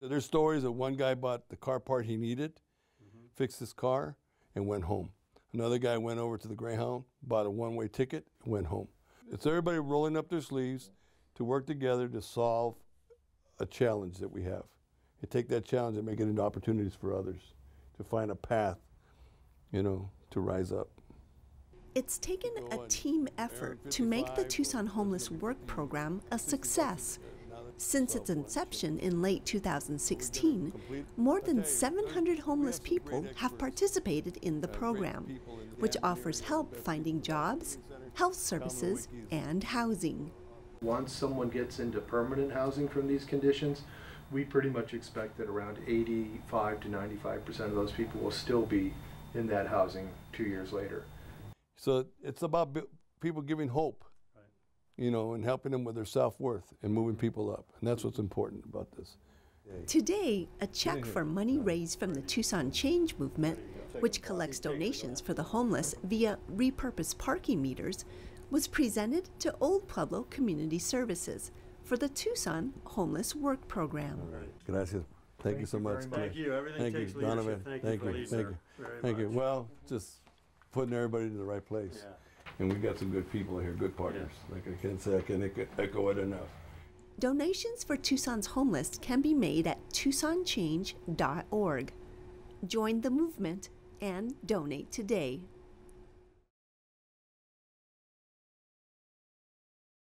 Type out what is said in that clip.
There's stories of one guy bought the car part he needed, fixed his car, and went home. Another guy went over to the Greyhound, bought a one-way ticket, and went home. It's everybody rolling up their sleeves to work together to solve a challenge that we have. And take that challenge and make it into opportunities for others to find a path, you know, to rise up. It's taken a team effort to make the Tucson Homeless Work Program a success. Since its inception in late 2016, more than 700 homeless people have participated in the program, which offers help finding jobs, health services, and housing. Once someone gets into permanent housing from these conditions, we pretty much expect that around 85 to 95% of those people will still be in that housing 2 years later. So it's about people giving hope, you know, and helping them with their self-worth and moving people up. And that's what's important about this. Today, a check for money raised from the Tucson Change Movement, which collects donations for the homeless via repurposed parking meters, was presented to Old Pueblo Community Services for the Tucson Homeless Work Program. All right. Gracias. Thank you so much. Thank you. Everything takes leadership. Thank you. Thank you. Thank you. Well, just putting everybody in the right place. Yeah. And we've got some good people here, good partners. Like I can't say I can echo it enough. Donations for Tucson's homeless can be made at TucsonChange.org. Join the movement and donate today.